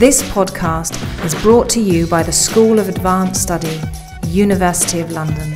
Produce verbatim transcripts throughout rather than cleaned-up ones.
This podcast is brought to you by the School of Advanced Study, University of London.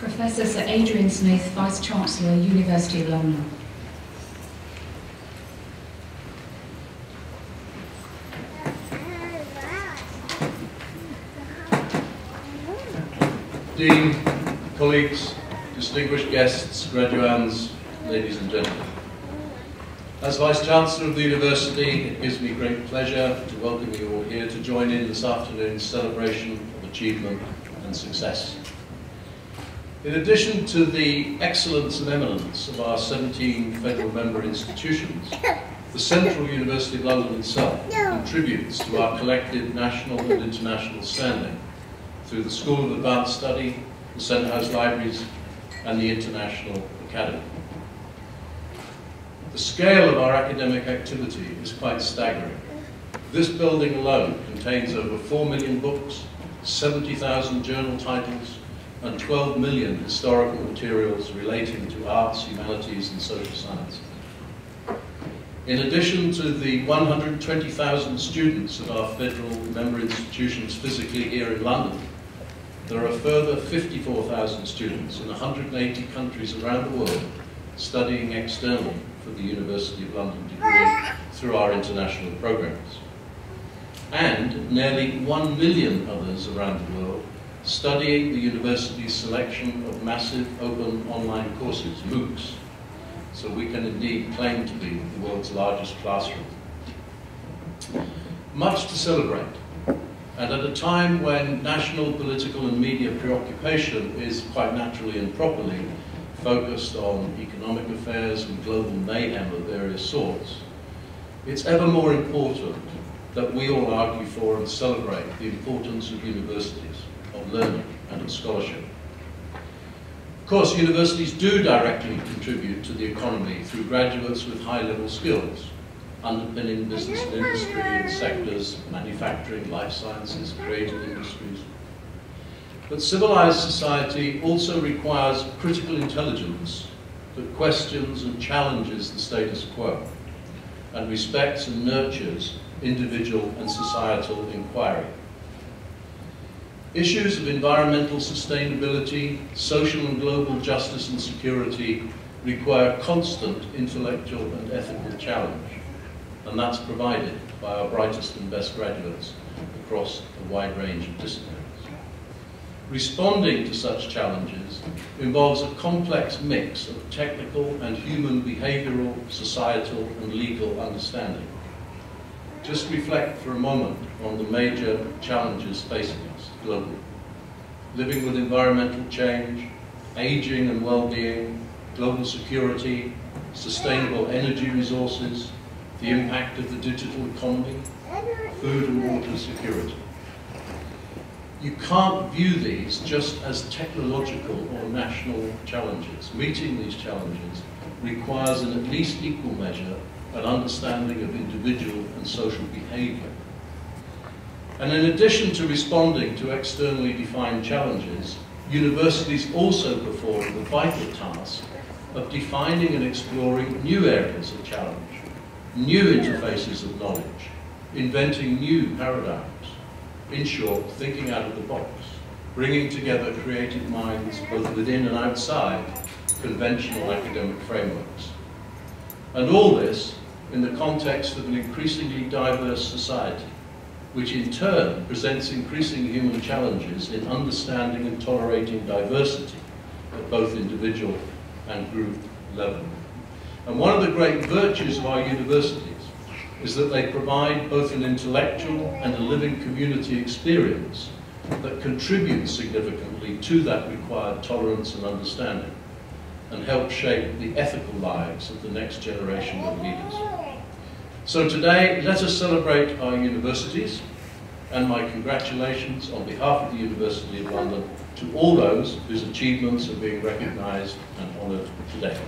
Professor Sir Adrian Smith, Vice-Chancellor, University of London. Dean, colleagues, distinguished guests, graduands, ladies and gentlemen. As Vice-Chancellor of the University, it gives me great pleasure to welcome you all here to join in this afternoon's celebration of achievement and success. In addition to the excellence and eminence of our seventeen federal member institutions, the Central University of London itself contributes to our collective national and international standing through the School of Advanced Study, the Senate House Libraries, and the International Academy. The scale of our academic activity is quite staggering. This building alone contains over four million books, seventy thousand journal titles, and twelve million historical materials relating to arts, humanities, and social science. In addition to the one hundred twenty thousand students of our federal member institutions physically here in London, there are a further fifty-four thousand students in one hundred eighty countries around the world studying externally for the University of London degree through our international programs. And nearly one million others around the world studying the university's selection of massive open online courses, MOOCs, so we can indeed claim to be the world's largest classroom. Much to celebrate, and at a time when national, political and media preoccupation is quite naturally and properly focused on economic affairs and global mayhem of various sorts, it's ever more important that we all argue for and celebrate the importance of universities, of learning and of scholarship. Of course, universities do directly contribute to the economy through graduates with high-level skills, underpinning business and industry in sectors, manufacturing, life sciences, creative industries. But civilized society also requires critical intelligence that questions and challenges the status quo, and respects and nurtures individual and societal inquiry. Issues of environmental sustainability, social and global justice and security require constant intellectual and ethical challenge, and that's provided by our brightest and best graduates across a wide range of disciplines. Responding to such challenges involves a complex mix of technical and human behavioral, societal and legal understanding. Just reflect for a moment on the major challenges facing us globally. Living with environmental change, ageing and well-being, global security, sustainable energy resources, the impact of the digital economy, food and water security. You can't view these just as technological or national challenges. Meeting these challenges requires, in at least equal measure, an understanding of individual and social behavior. And in addition to responding to externally defined challenges, universities also perform the vital task of defining and exploring new areas of challenge, new interfaces of knowledge, inventing new paradigms. In short, thinking out of the box, bringing together creative minds both within and outside conventional academic frameworks. And all this in the context of an increasingly diverse society, which in turn presents increasing human challenges in understanding and tolerating diversity at both individual and group level. And one of the great virtues of our universities is that they provide both an intellectual and a living community experience that contributes significantly to that required tolerance and understanding, and help shape the ethical lives of the next generation of leaders. So today, let us celebrate our universities, and my congratulations on behalf of the University of London to all those whose achievements are being recognised and honoured today.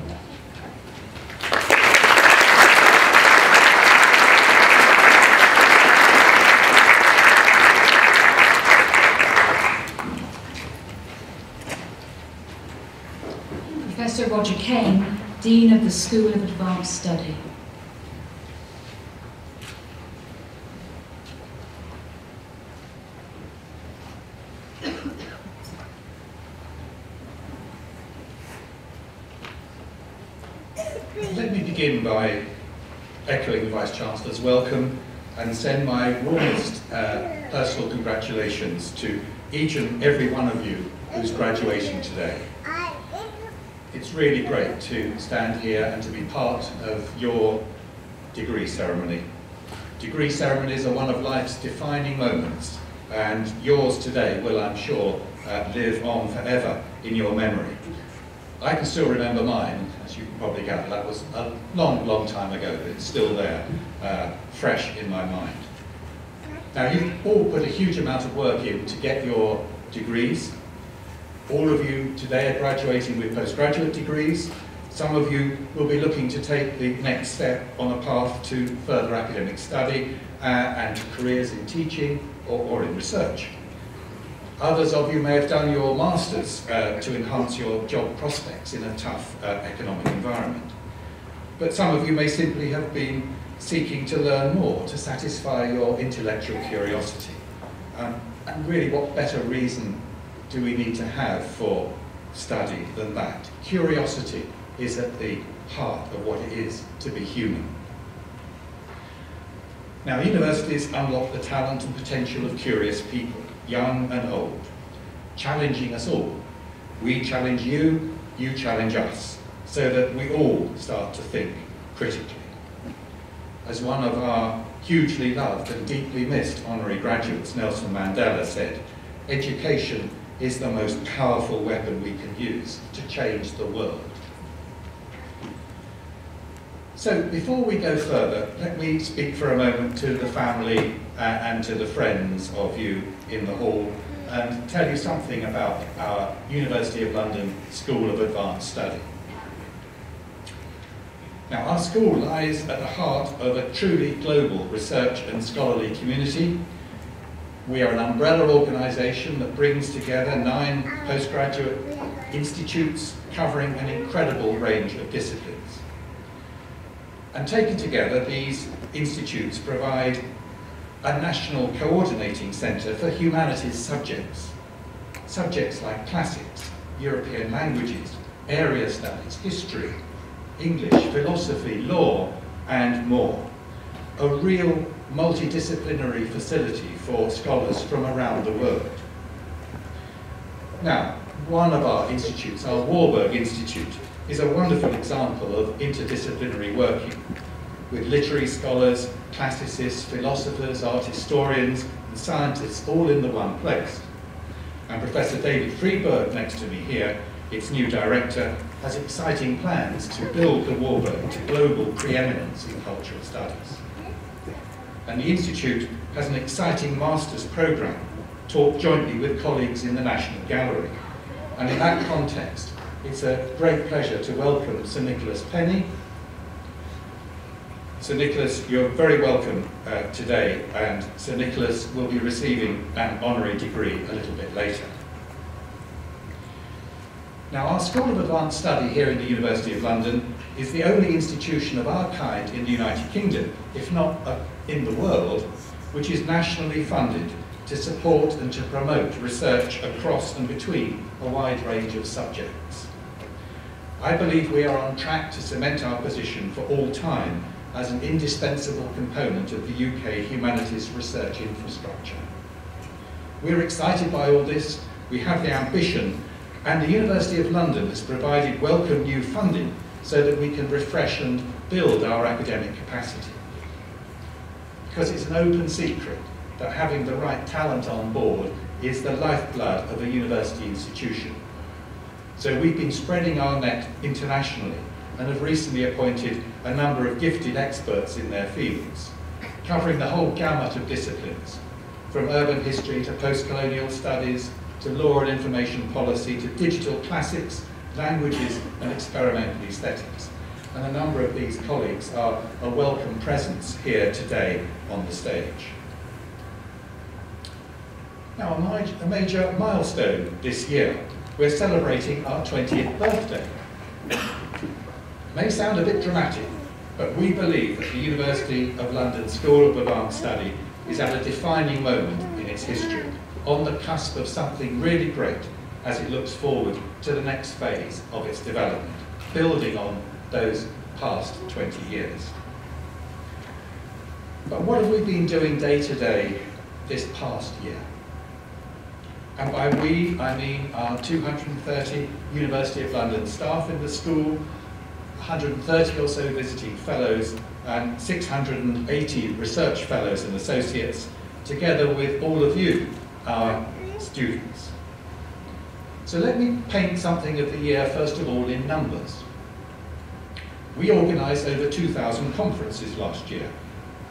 Professor Roger Kane, Dean of the School of Advanced Study. Let me begin by echoing the Vice-Chancellor's welcome and send my warmest uh, personal congratulations to each and every one of you who's graduating today. It's really great to stand here and to be part of your degree ceremony. Degree ceremonies are one of life's defining moments, and yours today will, I'm sure, uh, live on forever in your memory. I can still remember mine, as you can probably gather. That was a long, long time ago, but it's still there, uh, fresh in my mind. Now, you've all put a huge amount of work in to get your degrees. All of you today are graduating with postgraduate degrees. Some of you will be looking to take the next step on a path to further academic study uh, and careers in teaching or, or in research. Others of you may have done your masters uh, to enhance your job prospects in a tough uh, economic environment. But some of you may simply have been seeking to learn more to satisfy your intellectual curiosity. Um, and really, what better reason do we need to have for study than that? Curiosity is at the heart of what it is to be human. Now, universities unlock the talent and potential of curious people, young and old, challenging us all. We challenge you, you challenge us, so that we all start to think critically. As one of our hugely loved and deeply missed honorary graduates, Nelson Mandela, said, "Education is the most powerful weapon we can use to change the world." So before we go further, let me speak for a moment to the family uh, and to the friends of you in the hall and tell you something about our University of London School of Advanced Study. Now, our school lies at the heart of a truly global research and scholarly community. We are an umbrella organisation that brings together nine postgraduate institutes covering an incredible range of disciplines. And taken together, these institutes provide a national coordinating centre for humanities subjects. Subjects like classics, European languages, area studies, history, English, philosophy, law, and more. A real multidisciplinary facility for scholars from around the world. Now, one of our institutes, our Warburg Institute, is a wonderful example of interdisciplinary working, with literary scholars, classicists, philosophers, art historians, and scientists all in the one place. And Professor David Freedberg, next to me here, Its new director has exciting plans to build the Warburg to global preeminence in cultural studies. And the Institute has an exciting master's programme taught jointly with colleagues in the National Gallery. And in that context, it's a great pleasure to welcome Sir Nicholas Penny. Sir Nicholas, you're very welcome uh, today, and Sir Nicholas will be receiving an honorary degree a little bit later. Now, our School of Advanced Study here in the University of London is the only institution of our kind in the United Kingdom, if not uh, in the world, which is nationally funded to support and to promote research across and between a wide range of subjects. I believe we are on track to cement our position for all time as an indispensable component of the U K humanities research infrastructure. We're excited by all this, we have the ambition, and the University of London has provided welcome new funding so that we can refresh and build our academic capacity. Because it's an open secret that having the right talent on board is the lifeblood of a university institution. So we've been spreading our net internationally and have recently appointed a number of gifted experts in their fields, covering the whole gamut of disciplines, from urban history to post-colonial studies, to law and information policy, to digital classics, languages and experimental aesthetics. And a number of these colleagues are a welcome presence here today on the stage. Now, a major milestone this year. We're celebrating our twentieth birthday. It may sound a bit dramatic, but we believe that the University of London School of Advanced Study is at a defining moment in its history, on the cusp of something really great as it looks forward to the next phase of its development, building on those past twenty years. But what have we been doing day to day this past year? And by we, I mean our two hundred and thirty University of London staff in the school, one hundred and thirty or so visiting fellows, and six hundred and eighty research fellows and associates, together with all of you, our students. So let me paint something of the year, first of all, in numbers. We organised over two thousand conferences last year.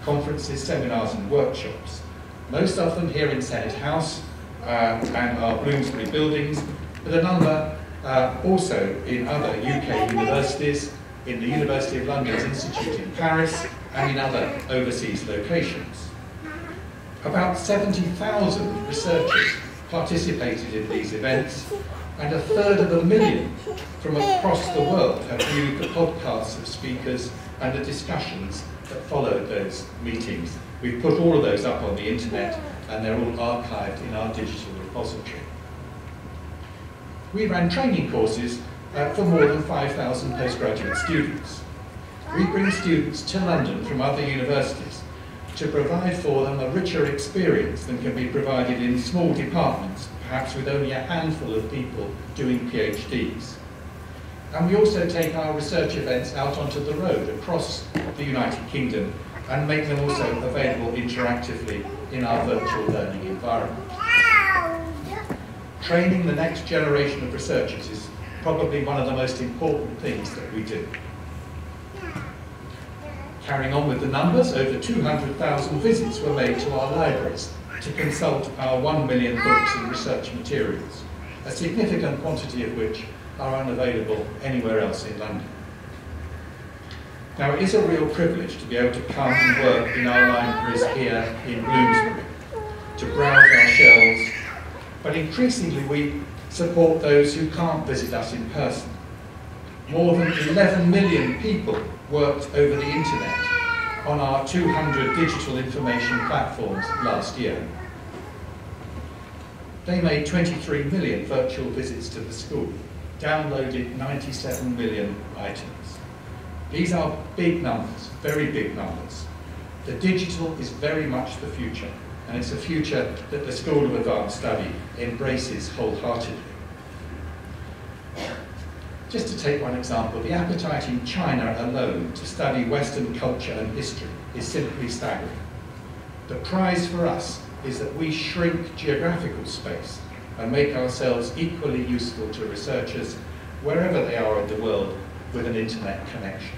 Conferences, seminars and workshops. Most of them here in Senate House uh, and our Bloomsbury buildings, but a number uh, also in other U K universities, in the University of London's Institute in Paris and in other overseas locations. About seventy thousand researchers participated in these events, and a third of a million from across the world have viewed the podcasts of speakers and the discussions that followed those meetings. We've put all of those up on the internet, and they're all archived in our digital repository. We ran training courses uh, for more than five thousand postgraduate students. We bring students to London from other universities to provide for them a richer experience than can be provided in small departments, perhaps with only a handful of people doing PhDs. And we also take our research events out onto the road across the United Kingdom and make them also available interactively in our virtual learning environment. Training the next generation of researchers is probably one of the most important things that we do. Carrying on with the numbers, over two hundred thousand visits were made to our libraries to consult our one million books and research materials, a significant quantity of which are unavailable anywhere else in London. Now, it is a real privilege to be able to come and work in our libraries here in Bloomsbury, to browse our shelves, but increasingly we support those who can't visit us in person. More than eleven million people worked over the internet on our two hundred digital information platforms last year. They made twenty-three million virtual visits to the school, downloaded ninety-seven million items. These are big numbers, very big numbers. The digital is very much the future, and it's a future that the School of Advanced Study embraces wholeheartedly. Just to take one example, the appetite in China alone to study Western culture and history is simply staggering. The prize for us is that we shrink geographical space and make ourselves equally useful to researchers wherever they are in the world with an internet connection.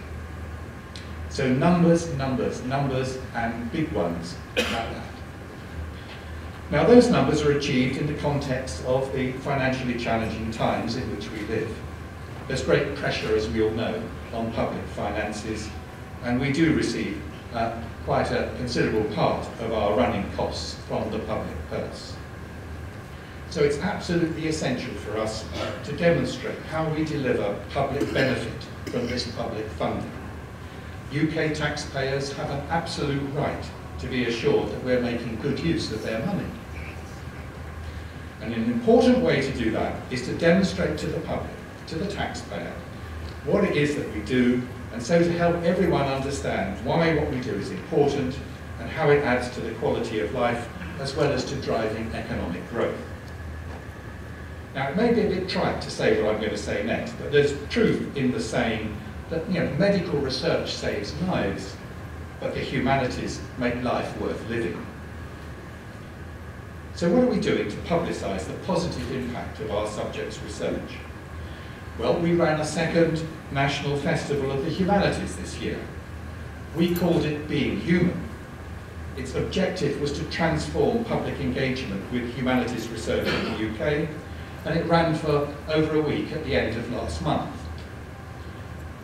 So numbers, numbers, numbers, and big ones like that. Now those numbers are achieved in the context of the financially challenging times in which we live. There's great pressure, as we all know, on public finances, and we do receive uh, quite a considerable part of our running costs from the public purse. So it's absolutely essential for us to demonstrate how we deliver public benefit from this public funding. U K taxpayers have an absolute right to be assured that we're making good use of their money. And an important way to do that is to demonstrate to the public, to the taxpayer, what it is that we do, and so to help everyone understand why what we do is important and how it adds to the quality of life as well as to driving economic growth. Now, it may be a bit trite to say what I'm going to say next, but there's truth in the saying that, you know, medical research saves lives, but the humanities make life worth living. So what are we doing to publicise the positive impact of our subjects' research? Well, we ran a second National Festival of the Humanities this year. We called it Being Human. Its objective was to transform public engagement with humanities research in the U K, and it ran for over a week at the end of last month.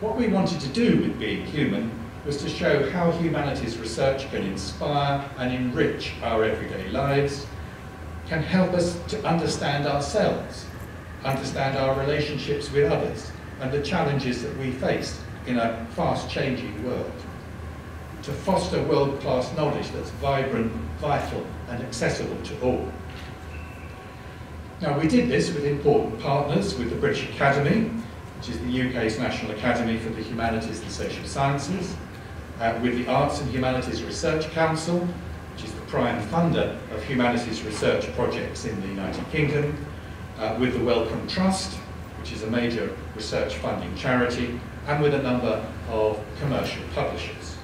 What we wanted to do with Being Human was to show how humanities research can inspire and enrich our everyday lives, can help us to understand ourselves, understand our relationships with others, and the challenges that we face in a fast-changing world, to foster world-class knowledge that's vibrant, vital, and accessible to all. Now, we did this with important partners, with the British Academy, which is the U K's National Academy for the Humanities and Social Sciences, uh, with the Arts and Humanities Research Council, which is the prime funder of humanities research projects in the United Kingdom, uh, with the Wellcome Trust, which is a major research funding charity, and with a number of commercial publishers.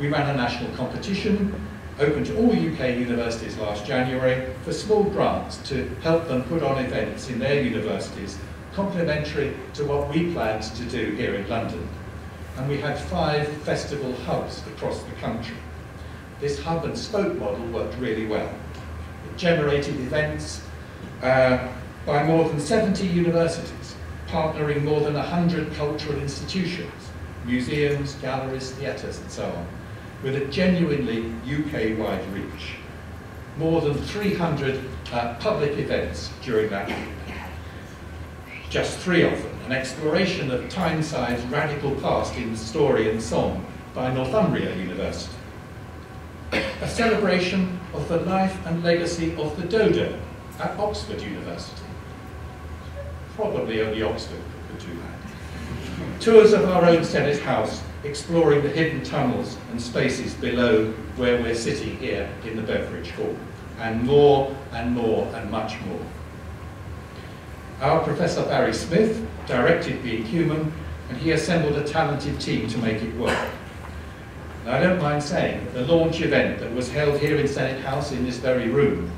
We ran a national competition open to all U K universities last January for small grants to help them put on events in their universities complementary to what we planned to do here in London. And we had five festival hubs across the country. This hub and spoke model worked really well. It generated events uh, by more than seventy universities, partnering more than one hundred cultural institutions, museums, galleries, theatres, and so on, with a genuinely U K-wide reach. More than three hundred uh, public events during that week. Just three of them: an exploration of Tyneside's radical past in story and song by Northumbria University, a celebration of the life and legacy of the dodo at Oxford University. Probably only Oxford could do that. Tours of our own Senate House, exploring the hidden tunnels and spaces below where we're sitting here in the Beveridge Hall, and more and more and much more. Our Professor Barry Smith directed Being Human, and he assembled a talented team to make it work. Now, I don't mind saying that the launch event that was held here in Senate House in this very room,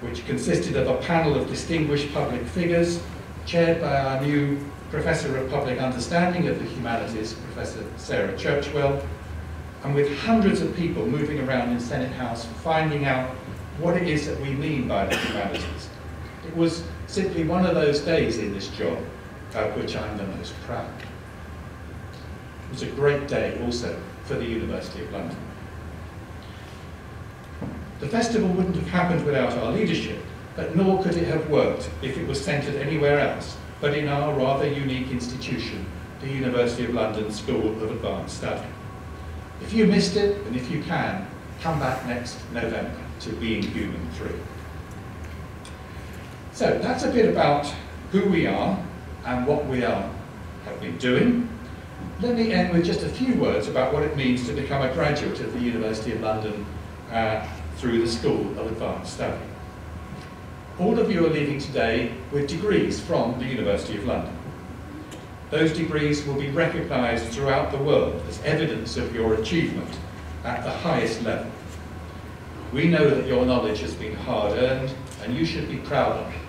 which consisted of a panel of distinguished public figures chaired by our new Professor of Public Understanding of the Humanities, Professor Sarah Churchwell, and with hundreds of people moving around in Senate House finding out what it is that we mean by the humanities. It was simply one of those days in this job of which I'm the most proud. It was a great day also for the University of London. The festival wouldn't have happened without our leadership, but nor could it have worked if it was centred anywhere else but in our rather unique institution, the University of London School of Advanced Study. If you missed it, and if you can, come back next November to Being Human three. So that's a bit about who we are and what we are, have been doing. Let me end with just a few words about what it means to become a graduate of the University of London uh, through the School of Advanced Study. All of you are leaving today with degrees from the University of London. Those degrees will be recognised throughout the world as evidence of your achievement at the highest level. We know that your knowledge has been hard-earned, and you should be proud of it.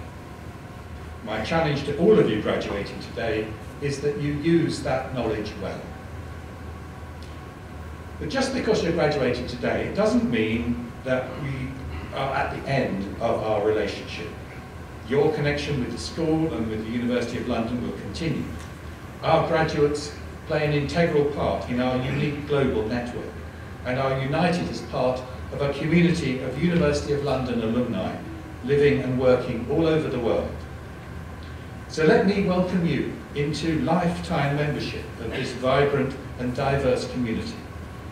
My challenge to all of you graduating today is that you use that knowledge well. But just because you're graduating today, it doesn't mean that we are at the end of our relationship. Your connection with the school and with the University of London will continue. Our graduates play an integral part in our unique global network and are united as part of a community of University of London alumni living and working all over the world. So let me welcome you into lifetime membership of this vibrant and diverse community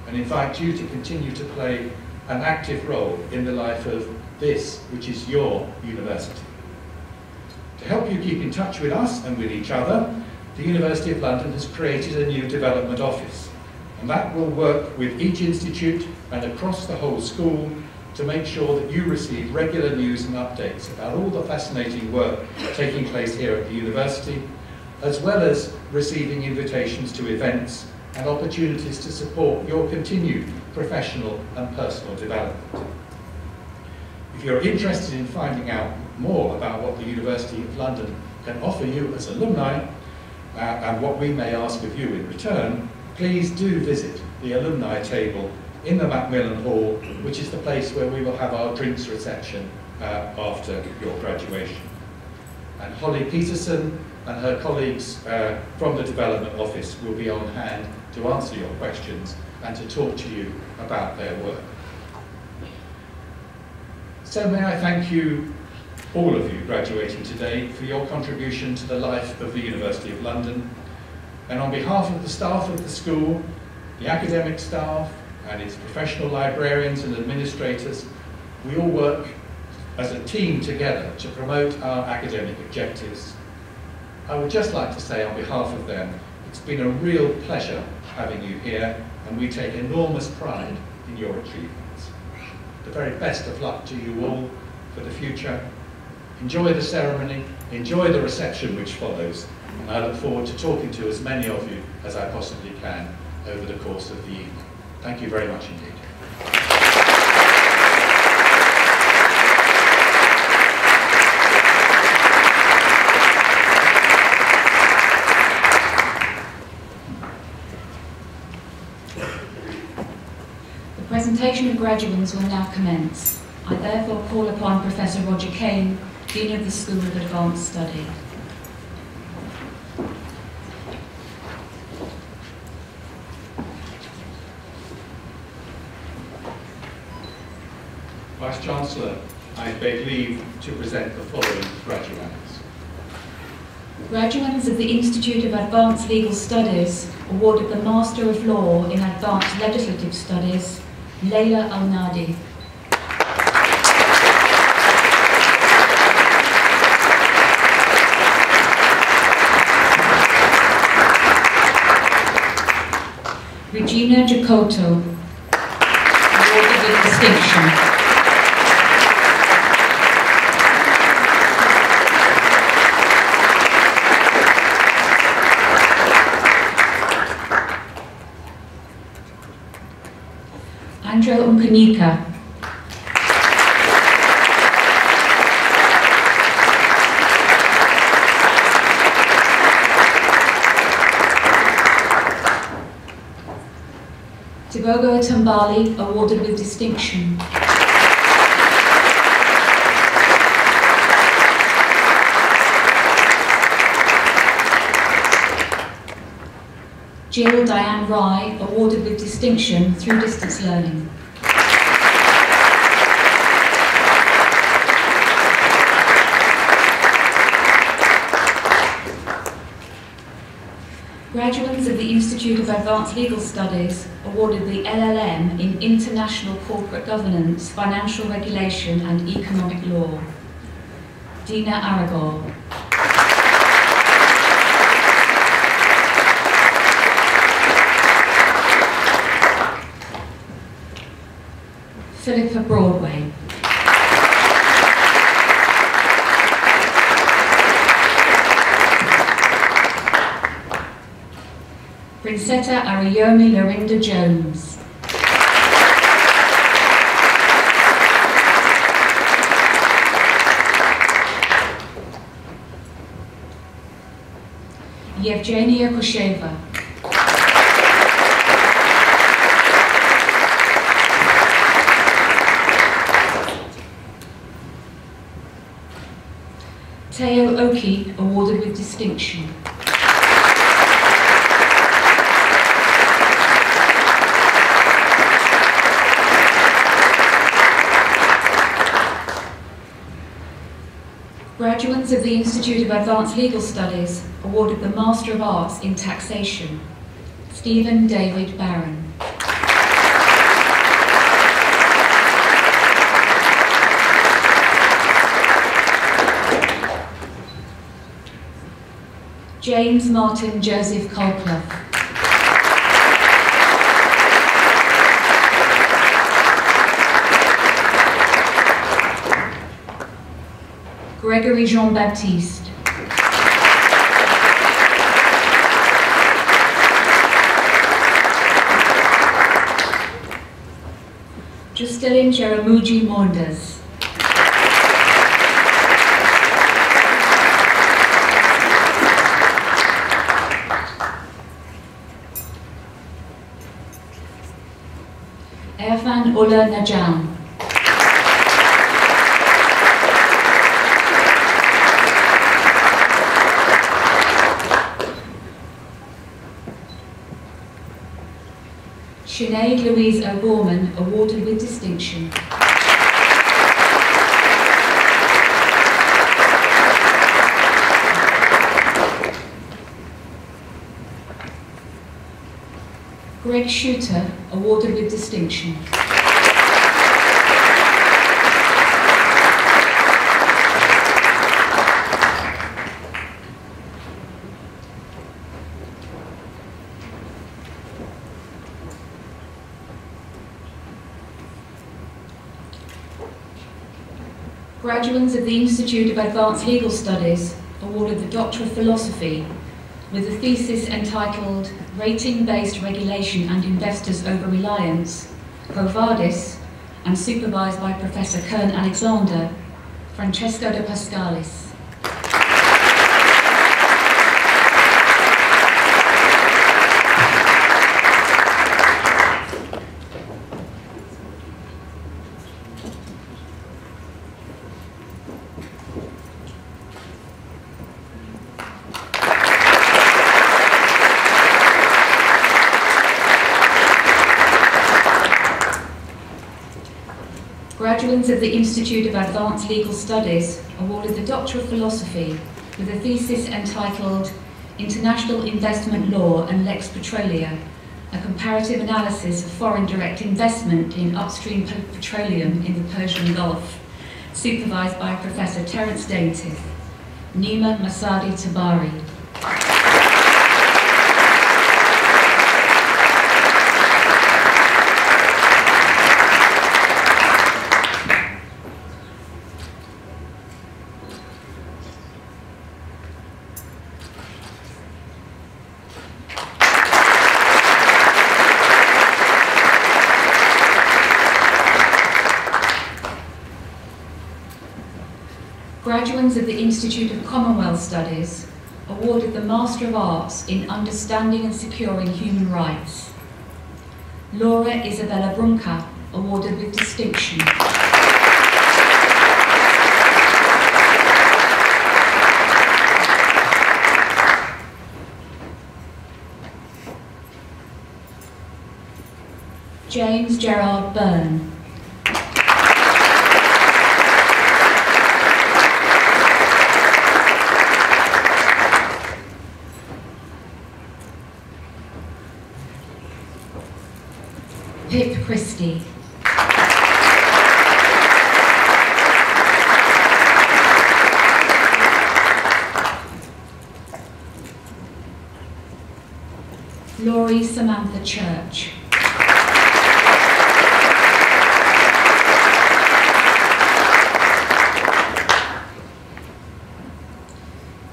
and invite you to continue to play an active role in the life of this, which is your university. To help you keep in touch with us and with each other, the University of London has created a new development office, and that will work with each institute and across the whole school to make sure that you receive regular news and updates about all the fascinating work taking place here at the university, as well as receiving invitations to events and opportunities to support your continued professional and personal development. If you're interested in finding out more about what the University of London can offer you as alumni, uh, and what we may ask of you in return, please do visit the alumni table in the Macmillan Hall, which is the place where we will have our drinks reception uh, after your graduation. And Holly Peterson and her colleagues uh, from the Development Office will be on hand to answer your questions and to talk to you about their work. So may I thank you, all of you graduating today, for your contribution to the life of the University of London. And on behalf of the staff of the school, the academic staff, and its professional librarians and administrators, we all work as a team together to promote our academic objectives. I would just like to say on behalf of them, it's been a real pleasure having you here, and we take enormous pride in your achievements. The very best of luck to you all for the future. Enjoy the ceremony, enjoy the reception which follows, and I look forward to talking to as many of you as I possibly can over the course of the evening. Thank you very much indeed. The presentation of graduands will now commence. I therefore call upon Professor Roger Kane, Dean of the School of Advanced Study. Vice-Chancellor, I beg leave to present the following graduands. Graduands of the Institute of Advanced Legal Studies, awarded the Master of Law in Advanced Legislative Studies, Leila Al-Nadi. Regina Jacoto, awarded with distinction. Andrew Unkanika. Tibogo Tambali, awarded with distinction. Jill Diane Rye, awarded with distinction through distance learning. Graduates of the Institute of Advanced Legal Studies, awarded the L L M in International Corporate Governance, Financial Regulation and Economic Law, Dina Aragor. Philippa Broadway. Princetta Ariyomi Lorinda Jones. Yevgenia Kosheva. Teo Oki, awarded with distinction. Graduates of the Institute of Advanced Legal Studies, awarded the Master of Arts in Taxation, Stephen David Barron. James Martin Joseph Colclough. Gregory Jean-Baptiste. Juscelin Cherumuji Maunders. Erfan Ullah Najam. Sinead Louise O'Gorman, awarded with distinction. Greg Schutter, awarded with distinction. Graduates of the Institute of Advanced Legal Studies, awarded the Doctor of Philosophy with a thesis entitled Rating-Based Regulation and Investors Over-Reliance, Quo Vadis, and supervised by Professor Kern Alexander, Francesco de Pascalis. Of the Institute of Advanced Legal Studies, awarded the Doctor of Philosophy with a thesis entitled International Investment Law and Lex Petrolia, a comparative analysis of foreign direct investment in upstream petroleum in the Persian Gulf, supervised by Professor Terence Dainty, Nima Masadi Tabari. Of the Institute of Commonwealth Studies, awarded the Master of Arts in Understanding and Securing Human Rights. Laura Isabella Brunca, awarded with distinction. James Gerard Byrne. Pip Christie. Laurie Samantha Church.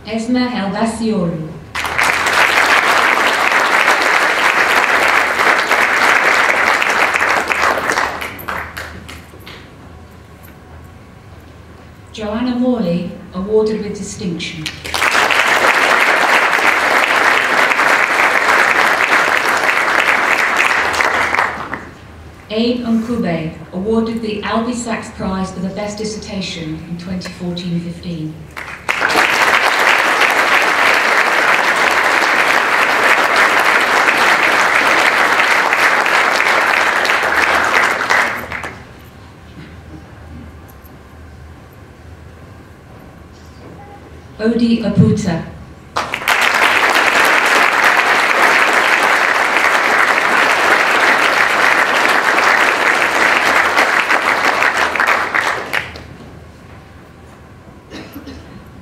Esma Elbasioru. Joanna Morley, awarded with distinction. Abe Nkube awarded the Albie Sachs Prize for the Best Dissertation in twenty fourteen fifteen. Odi Aputa.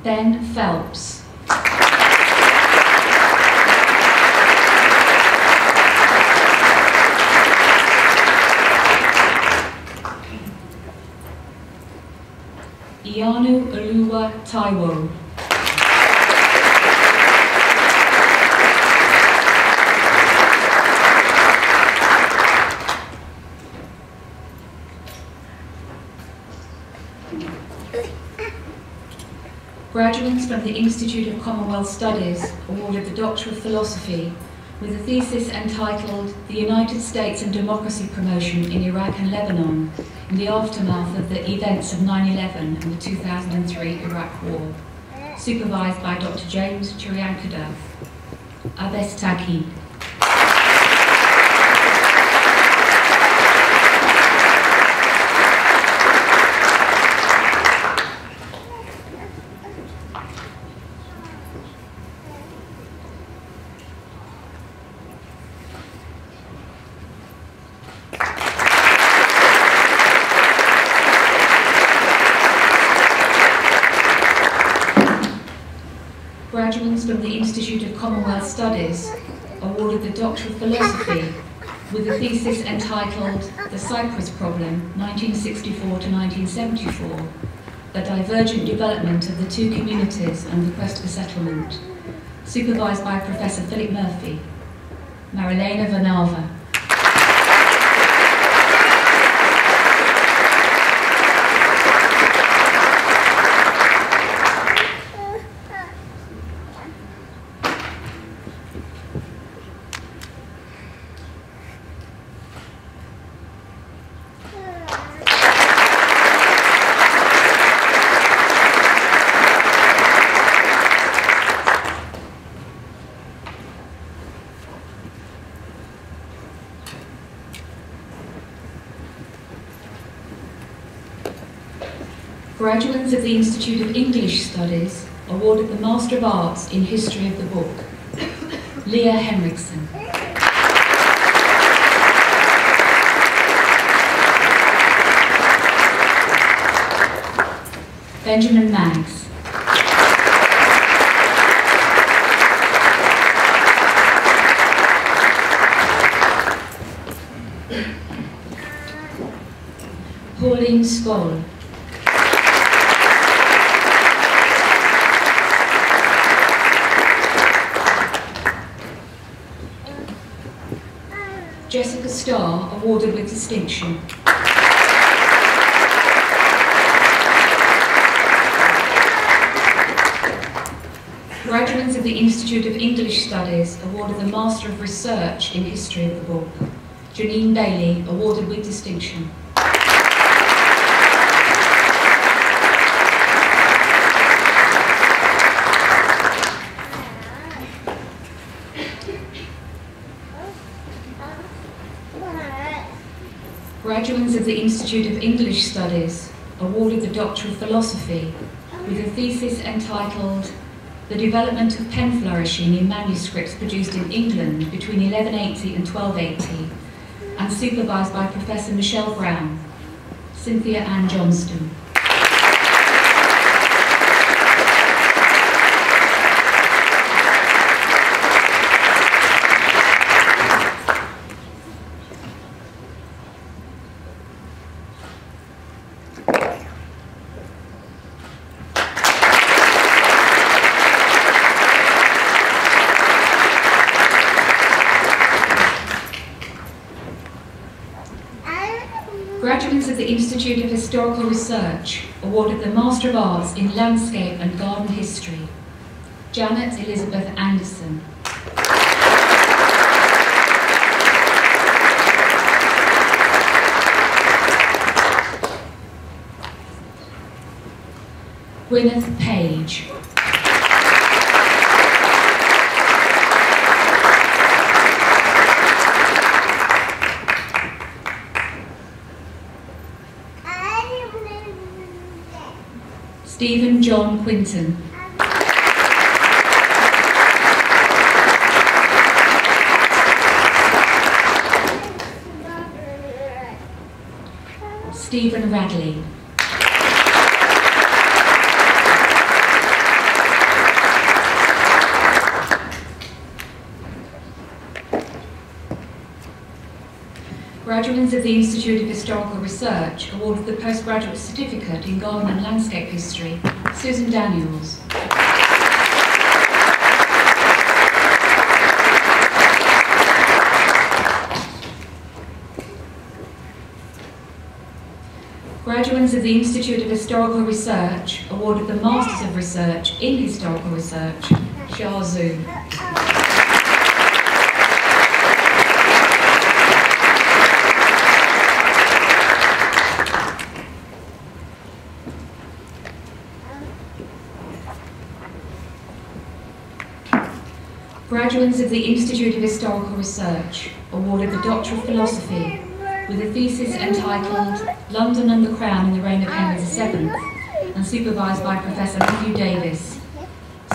Ben Phelps. Ianu Oluwa Taiwo. Graduates from the Institute of Commonwealth Studies awarded the Doctor of Philosophy with a thesis entitled The United States and Democracy Promotion in Iraq and Lebanon in the Aftermath of the Events of nine eleven and the two thousand three Iraq War, supervised by Doctor James Churiankadath. Abes Taki. From the Institute of Commonwealth Studies awarded the Doctor of Philosophy with a thesis entitled The Cyprus Problem, nineteen sixty-four to nineteen seventy-four, The Divergent Development of the Two Communities and the Quest for Settlement, supervised by Professor Philip Murphy. Marilena Vanava. Graduates of the Institute of English Studies awarded the Master of Arts in History of the Book, Leah Henriksen. Benjamin Maggs. Pauline Scholl. Jessica Starr, awarded with distinction. Graduates of the Institute of English Studies awarded the Master of Research in History of the Book. Janine Bailey, awarded with distinction. Graduates of the Institute of English Studies awarded the Doctor of Philosophy with a thesis entitled The Development of Pen Flourishing in Manuscripts Produced in England Between eleven eighty and twelve eighty, and supervised by Professor Michelle Brown. Cynthia Ann Johnston. Institute of Historical Research awarded the Master of Arts in Landscape and Garden History, Janet Elizabeth Anderson. Gwyneth Page. Stephen John Quinton. Stephen Radley. Graduates of the Institute of Historical Research awarded the Postgraduate Certificate in Garden and Landscape History, Susan Daniels. Graduates of the Institute of Historical Research awarded the Masters of Research in Historical Research, Xia Zhu. Graduates of the Institute of Historical Research awarded the Doctor of Philosophy with a thesis entitled London and the Crown in the Reign of Henry the Seventh and supervised by Professor Hugh Davis.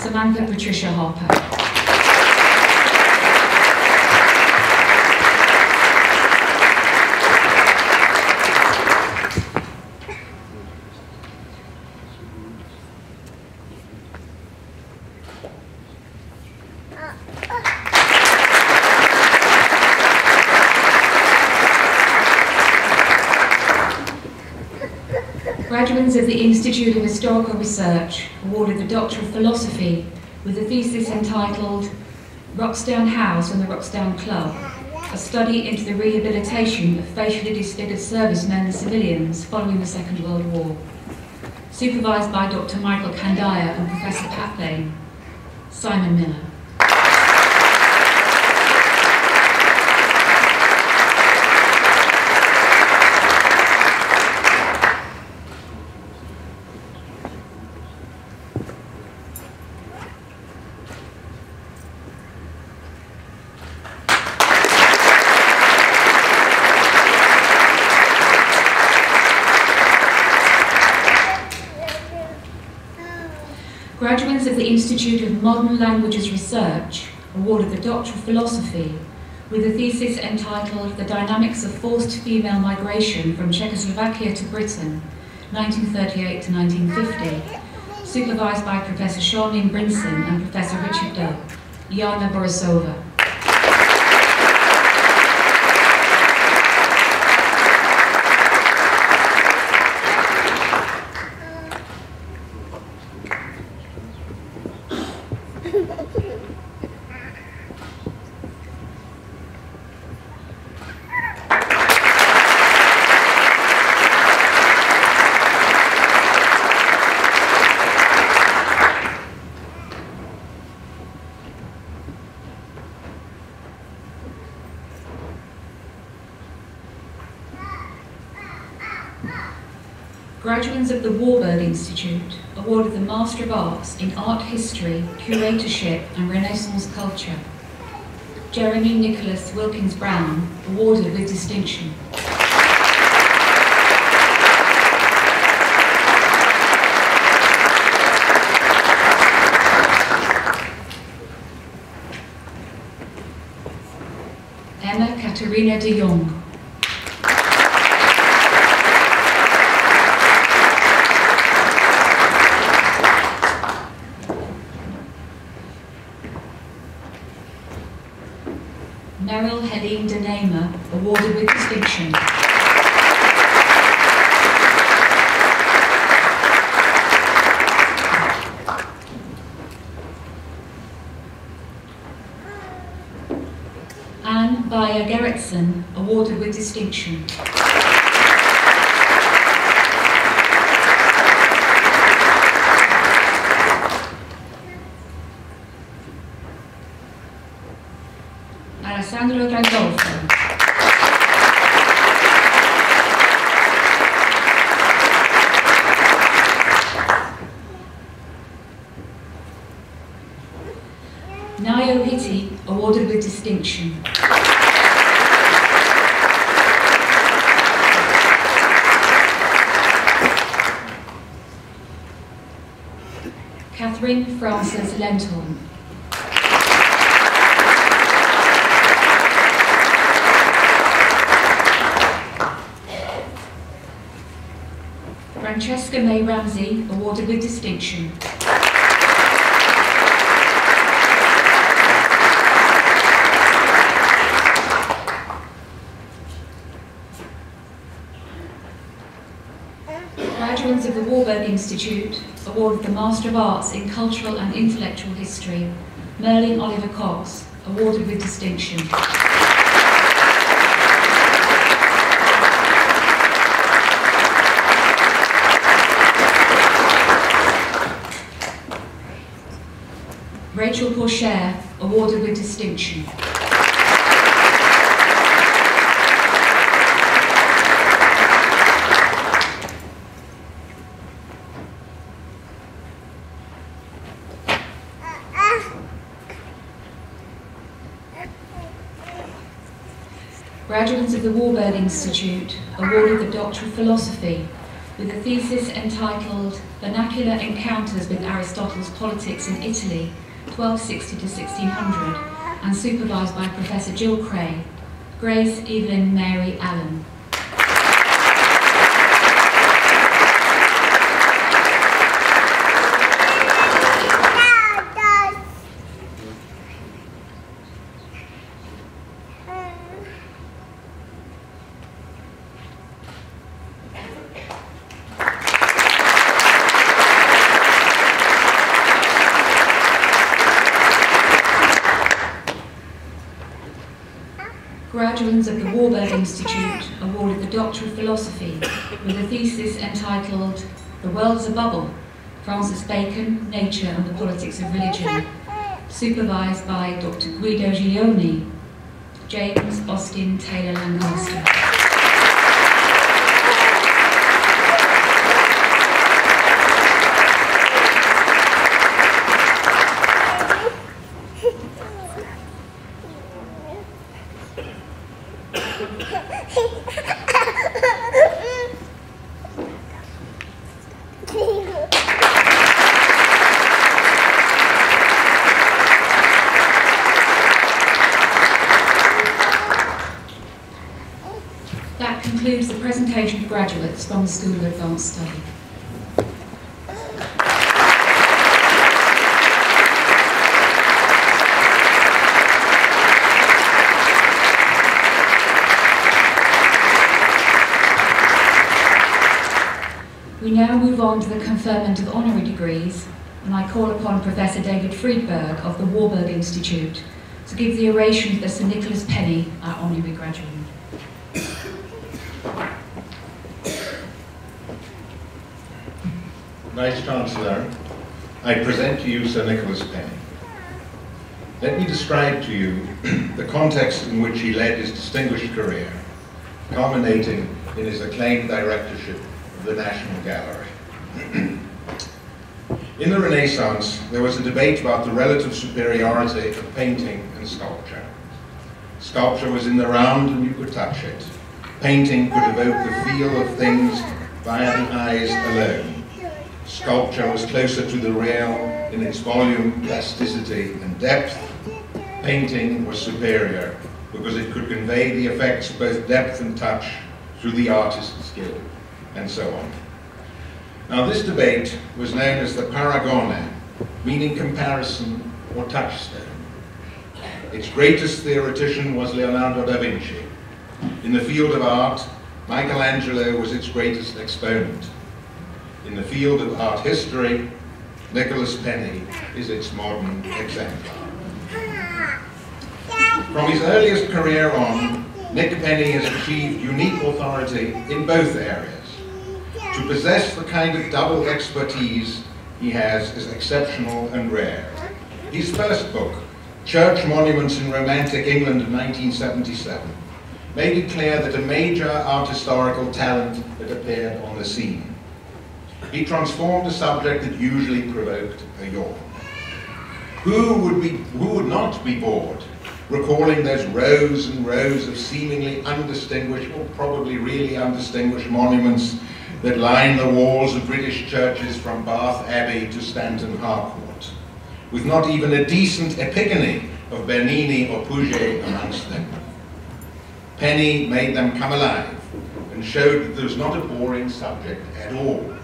Samantha Patricia Harper. Graduates of the Institute of Historical Research awarded the Doctor of Philosophy with a thesis entitled Roxdown House and the Roxdown Club, a study into the rehabilitation of facially disfigured servicemen and civilians following the Second World War, supervised by Doctor Michael Kandaya and Professor Pat Lane. Simon Miller. Graduates of the Institute of Modern Languages Research awarded the Doctor of Philosophy with a thesis entitled The Dynamics of Forced Female Migration from Czechoslovakia to Britain, nineteen thirty-eight to nineteen fifty, supervised by Professor Charlene Brinson and Professor Richard Dugg. Jana Borisova. Graduates of the Warburg Institute awarded the Master of Arts in Art History, Curatorship and Renaissance Culture. Jeremy Nicholas Wilkins Brown, awarded with distinction. Emma Katerina de Jong. Awarded with distinction. Anne Bayer Gerritsen, awarded with distinction. Alessandro Gandolfo. Leo Hitty awarded with distinction. Catherine Frances Lenthorn. Francesca May Ramsey awarded with distinction. Graduates of the Warburg Institute awarded the Master of Arts in Cultural and Intellectual History, Merlin Oliver Cox, awarded with distinction. Rachel Porcher, awarded with distinction. Graduates of the Warburg Institute awarded the Doctor of Philosophy with a thesis entitled Vernacular Encounters with Aristotle's Politics in Italy, twelve sixty to sixteen hundred, and supervised by Professor Jill Cray, Grace Evelyn Mary Allen. Graduates of the Warburg Institute awarded the Doctor of Philosophy with a thesis entitled The World's a Bubble, Francis Bacon, Nature and the Politics of Religion, supervised by Doctor Guido Giglioni, James Austin Taylor Lancaster. Graduates from the School of Advanced Study. We now move on to the conferment of honorary degrees, and I call upon Professor David Freedberg of the Warburg Institute to give the oration for Sir Nicholas Penny, our honorary graduate. Vice Chancellor, I present to you Sir Nicholas Penny. Let me describe to you the context in which he led his distinguished career, culminating in his acclaimed directorship of the National Gallery. In the Renaissance, there was a debate about the relative superiority of painting and sculpture. Sculpture was in the round and you could touch it. Painting could evoke the feel of things via the eyes alone. Sculpture was closer to the real in its volume, plasticity, and depth. Painting was superior because it could convey the effects of both depth and touch through the artist's skill, and so on. Now, this debate was known as the paragone, meaning comparison or touchstone. Its greatest theoretician was Leonardo da Vinci. In the field of art, Michelangelo was its greatest exponent. In the field of art history, Nicholas Penny is its modern exemplar. From his earliest career on, Nick Penny has achieved unique authority in both areas. To possess the kind of double expertise he has is exceptional and rare. His first book, Church Monuments in Romantic England of nineteen seventy-seven, made it clear that a major art historical talent had appeared on the scene. He transformed a subject that usually provoked a yawn. Who would be, who would not be bored recalling those rows and rows of seemingly undistinguished, or probably really undistinguished, monuments that line the walls of British churches from Bath Abbey to Stanton Harcourt, with not even a decent epigony of Bernini or Puget amongst them? Penny made them come alive and showed that there was not a boring subject at all.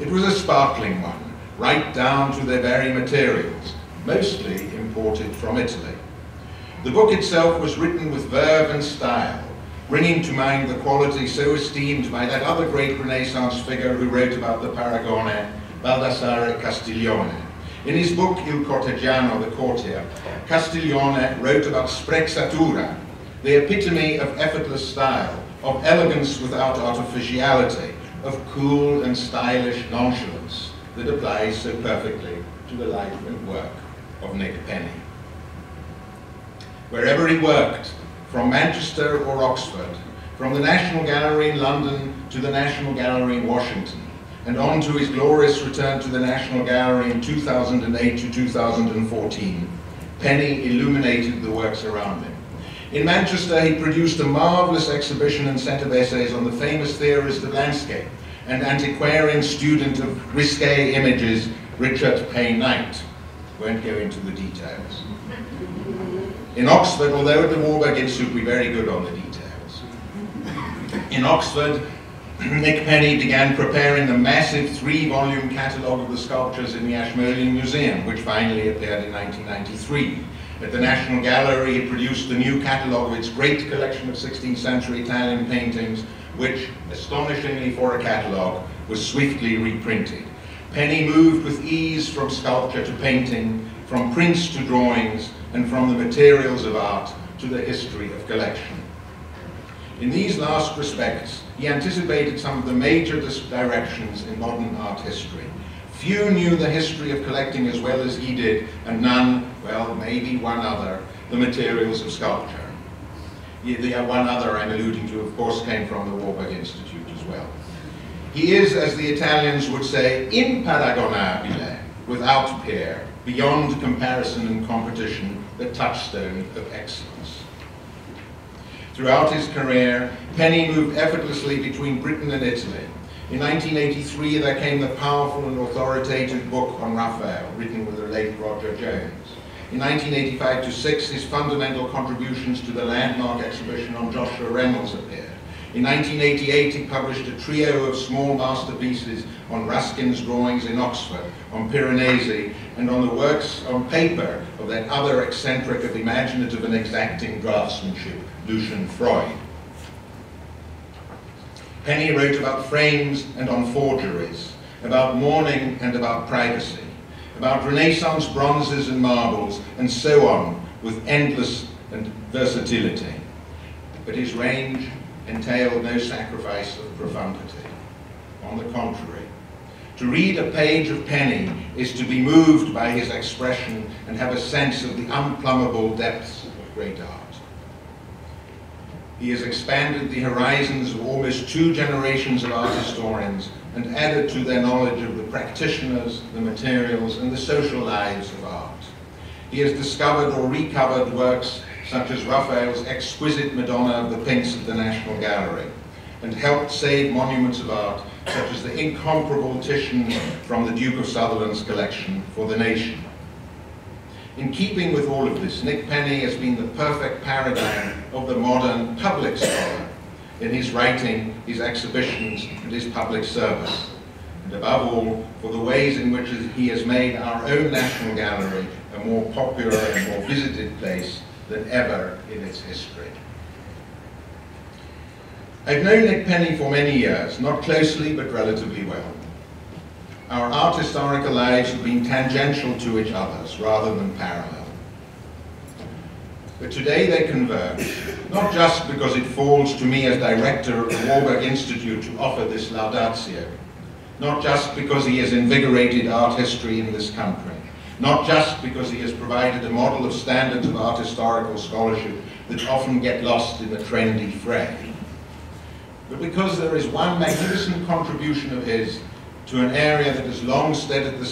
It was a sparkling one, right down to their very materials, mostly imported from Italy. The book itself was written with verve and style, bringing to mind the quality so esteemed by that other great Renaissance figure who wrote about the Paragone, Baldassare Castiglione. In his book Il Cortegiano, the Courtier, Castiglione wrote about sprezzatura, the epitome of effortless style, of elegance without artificiality, of cool and stylish nonchalance that applies so perfectly to the life and work of Nick Penny. Wherever he worked, from Manchester or Oxford, from the National Gallery in London to the National Gallery in Washington, and on to his glorious return to the National Gallery in two thousand eight to two thousand fourteen, Penny illuminated the works around him. In Manchester, he produced a marvelous exhibition and set of essays on the famous theorist of landscape and antiquarian student of risque images, Richard Payne Knight. Won't go into the details. In Oxford, although at the Warburg Institute we're very good on the details. In Oxford, Nick Penny began preparing the massive three-volume catalogue of the sculptures in the Ashmolean Museum, which finally appeared in nineteen ninety-three. At the National Gallery, he produced the new catalogue of its great collection of sixteenth century Italian paintings, which, astonishingly for a catalogue, was swiftly reprinted. Penny moved with ease from sculpture to painting, from prints to drawings, and from the materials of art to the history of collection. In these last respects, he anticipated some of the major directions in modern art history. Few knew the history of collecting as well as he did, and none, well, maybe one other, the materials of sculpture. The one other I'm alluding to, of course, came from the Warburg Institute as well. He is, as the Italians would say, imparagonabile, without peer, beyond comparison and competition, the touchstone of excellence. Throughout his career, Penny moved effortlessly between Britain and Italy. In nineteen eighty-three, there came the powerful and authoritative book on Raphael, written with the late Roger Jones. In nineteen eighty-five to six, his fundamental contributions to the landmark exhibition on Joshua Reynolds appeared. In nineteen eighty-eight, he published a trio of small masterpieces on Ruskin's drawings in Oxford, on Piranesi, and on the works on paper of that other eccentric of imaginative and exacting draftsmanship, Lucian Freud. Penny wrote about frames and on forgeries, about mourning and about privacy, about Renaissance bronzes and marbles, and so on, with endless and versatility. But his range entailed no sacrifice of profundity. On the contrary, to read a page of Penny is to be moved by his expression and have a sense of the unplumbable depths of great art. He has expanded the horizons of almost two generations of art historians and added to their knowledge of the practitioners, the materials, and the social lives of art. He has discovered or recovered works such as Raphael's exquisite Madonna of the Pinks at the National Gallery, and helped save monuments of art such as the incomparable Titian from the Duke of Sutherland's collection for the nation. In keeping with all of this, Nick Penny has been the perfect paradigm of the modern public scholar in his writing, his exhibitions, and his public service, and above all, for the ways in which he has made our own National Gallery a more popular and more visited place than ever in its history. I've known Nick Penny for many years, not closely but relatively well. Our art historical lives have been tangential to each other's rather than parallel. But today they converge, not just because it falls to me as director of the Warburg Institute to offer this laudatio, not just because he has invigorated art history in this country, not just because he has provided a model of standards of art historical scholarship that often get lost in the trendy fray, but because there is one magnificent contribution of his to an area that has long stood at the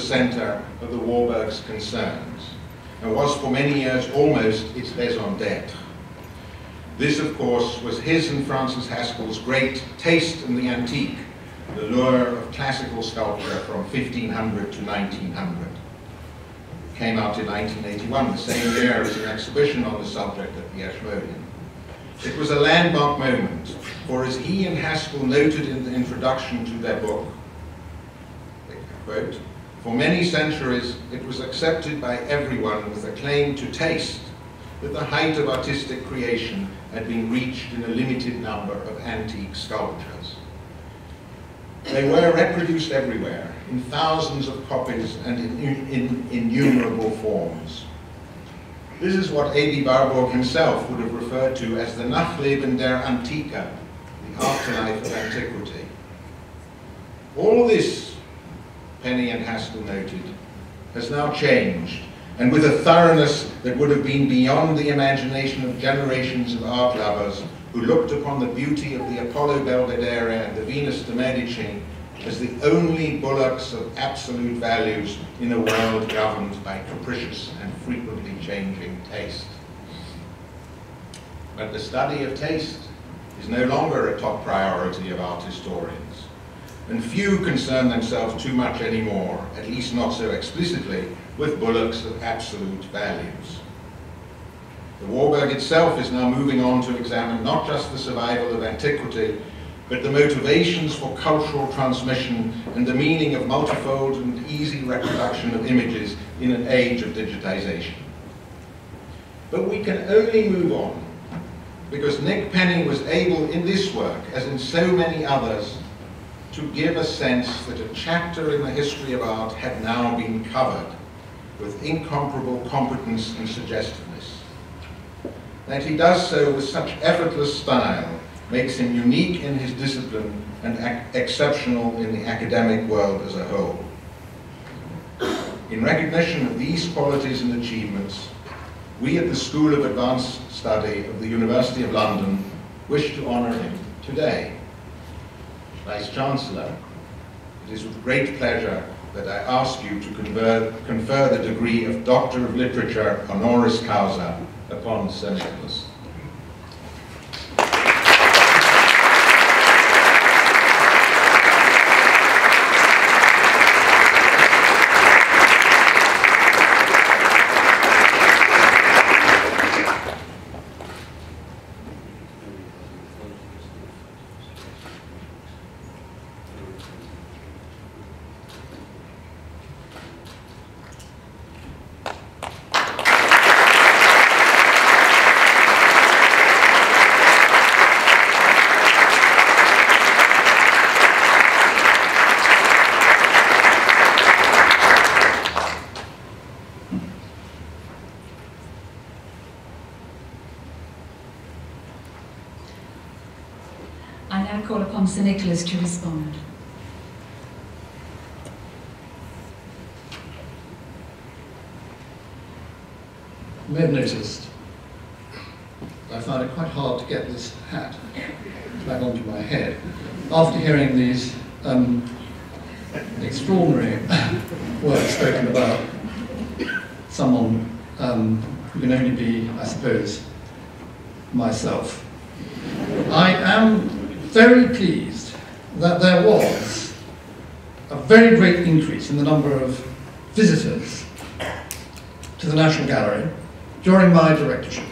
centre of the Warburg's concerns, and was for many years almost its raison d'etre. This, of course, was his and Francis Haskell's great taste in the antique, the lure of classical sculpture from fifteen hundred to nineteen hundred. It came out in nineteen eighty-one, the same year as an exhibition on the subject at the Ashmolean. It was a landmark moment, for as he and Haskell noted in the introduction to their book, quote, "For many centuries it was accepted by everyone with a claim to taste that the height of artistic creation had been reached in a limited number of antique sculptures. They were reproduced everywhere, in thousands of copies and in, in innumerable forms." This is what A B Warburg himself would have referred to as the Nachleben der Antike, the afterlife of antiquity. All this, Penny and Haskell noted, has now changed, and with a thoroughness that would have been beyond the imagination of generations of art lovers who looked upon the beauty of the Apollo Belvedere and the Venus de Medici as the only bulwarks of absolute values in a world governed by capricious and frequently changing taste. But the study of taste is no longer a top priority of art historians, and few concern themselves too much anymore, at least not so explicitly, with bulwarks of absolute values. The Warburg itself is now moving on to examine not just the survival of antiquity, but the motivations for cultural transmission and the meaning of multifold and easy reproduction of images in an age of digitization. But we can only move on because Nick Penny was able in this work, as in so many others, to give a sense that a chapter in the history of art had now been covered with incomparable competence and suggestiveness. That he does so with such effortless style makes him unique in his discipline and exceptional in the academic world as a whole. In recognition of these qualities and achievements, we at the School of Advanced Study of the University of London wish to honour him today. Vice Chancellor, it is with great pleasure that I ask you to confer, confer the degree of Doctor of Literature honoris causa upon Sir Nicholas. Sir Nicholas to respond. You may have noticed I found it quite hard to get this hat back onto my head after hearing these um, extraordinary words spoken about someone um, who can only be, I suppose, myself. I am very pleased that there was a very great increase in the number of visitors to the National Gallery during my directorship.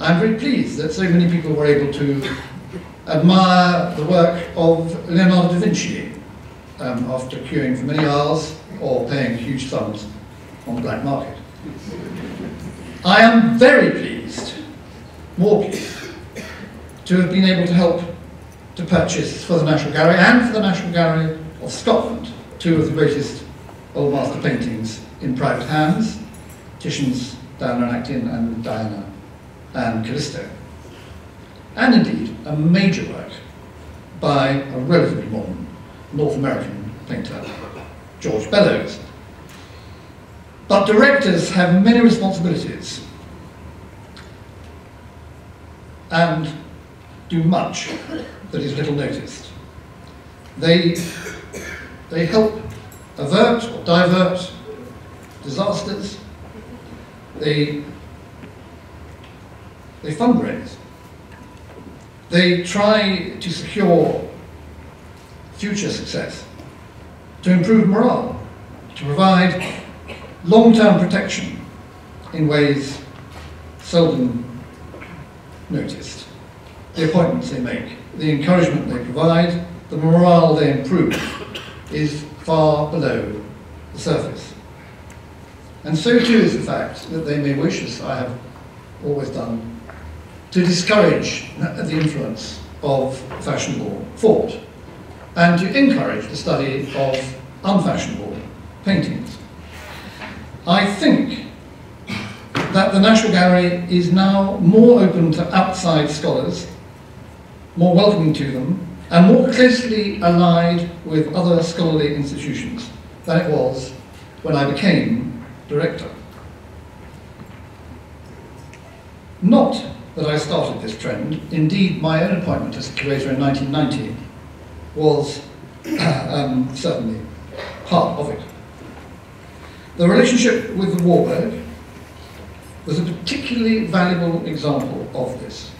I'm very pleased that so many people were able to admire the work of Leonardo da Vinci um, after queuing for many hours or paying huge sums on the black market. I am very pleased, more pleased, to have been able to help to purchase for the National Gallery and for the National Gallery of Scotland two of the greatest old master paintings in private hands, Titian's Diana and Actaeon and Diana and Callisto. And indeed, a major work by a relatively modern North American painter, George Bellows. But directors have many responsibilities and do much that is little noticed. they, they help avert or divert disasters. They, they fundraise. They try to secure future success, to improve morale, to provide long-term protection in ways seldom noticed. The appointments they make, the encouragement they provide, the morale they improve is far below the surface. And so too is the fact that they may wish, as I have always done, to discourage the influence of fashionable thought and to encourage the study of unfashionable paintings. I think that the National Gallery is now more open to outside scholars, more welcoming to them, and more closely allied with other scholarly institutions than it was when I became director. Not that I started this trend. Indeed, my own appointment as curator in nineteen ninety was um, certainly part of it. The relationship with the Warburg was a particularly valuable example of this.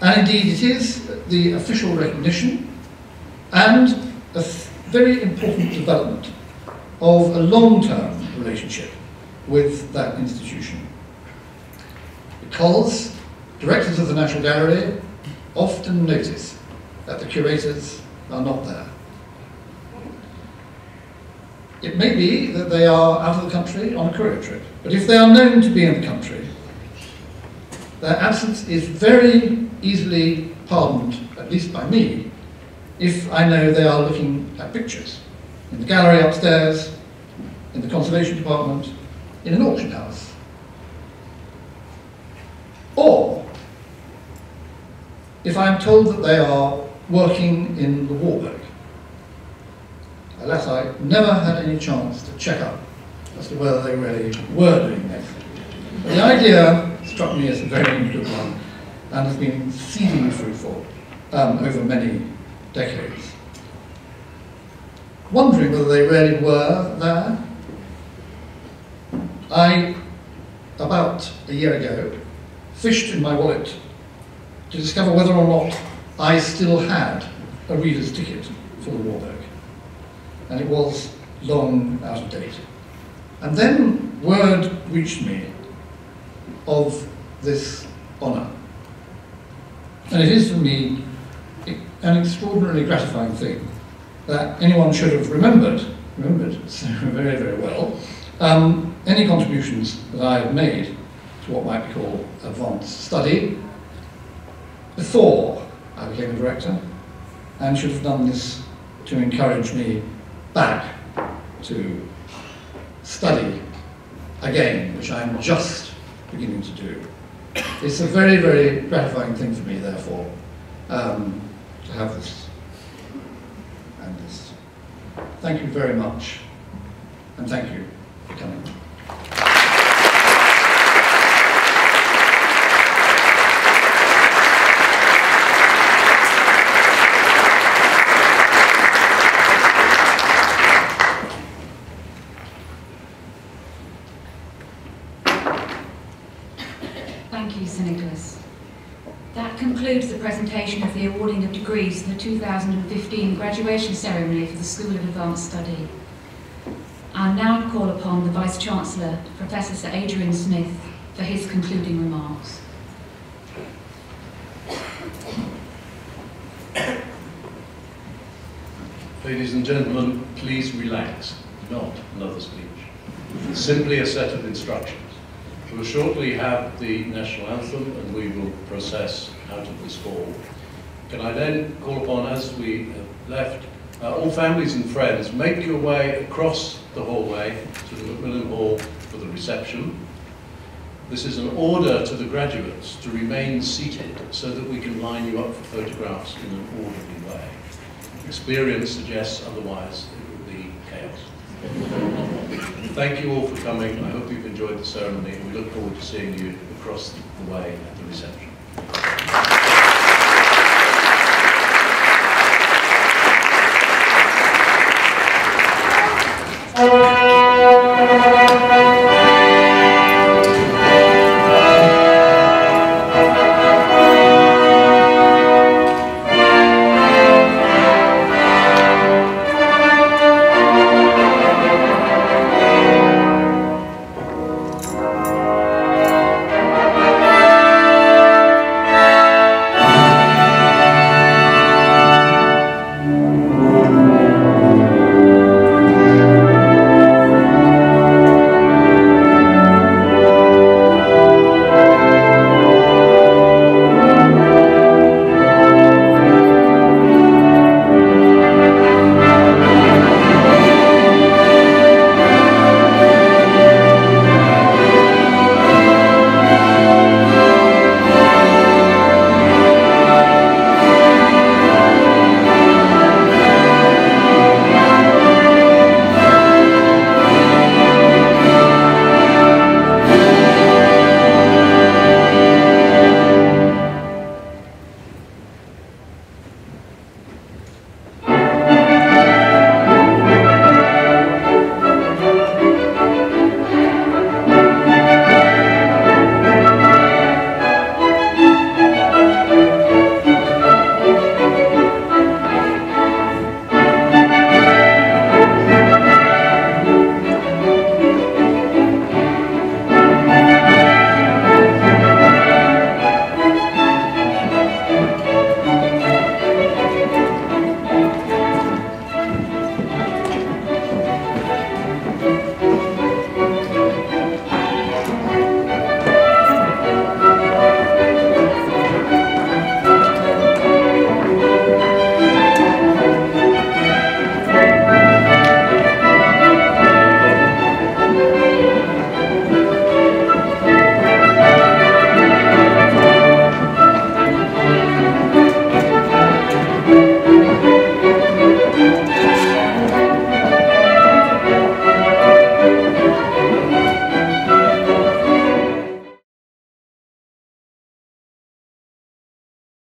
And indeed it is the official recognition and a very important development of a long-term relationship with that institution. Because directors of the National Gallery often notice that the curators are not there. It may be that they are out of the country on a career trip, but if they are known to be in the country, their absence is very easily pardoned, at least by me, if I know they are looking at pictures in the gallery upstairs, in the conservation department, in an auction house. Or if I'm told that they are working in the Warburg, unless I never had any chance to check up as to whether they really were doing this. But the idea struck me as a very good one and has been exceedingly fruitful um, over many decades. Wondering whether they really were there, I, about a year ago, fished in my wallet to discover whether or not I still had a reader's ticket for the Warburg. And it was long out of date. And then word reached me of this honour. And it is for me an extraordinarily gratifying thing that anyone should have remembered, remembered so very, very well, um, any contributions that I have made to what might be called advanced study before I became a director, and should have done this to encourage me back to study again, which I'm just beginning to do. It's a very, very gratifying thing for me, therefore, um, to have this and this. Thank you very much, and thank you for coming. Presentation of the awarding of degrees in the two thousand fifteen graduation ceremony for the School of Advanced Study. I now call upon the Vice-Chancellor, Professor Sir Adrian Smith, for his concluding remarks. Ladies and gentlemen, please relax. Not another speech. It's simply a set of instructions. We will shortly have the national anthem and we will process out of this hall. Can I then call upon, as we have left, uh, all families and friends, make your way across the hallway to the Macmillan Hall for the reception. This is an order to the graduates to remain seated so that we can line you up for photographs in an orderly way. Experience suggests otherwise it would be chaos. Thank you all for coming. I hope you've enjoyed the ceremony. We look forward to seeing you across the way at the reception.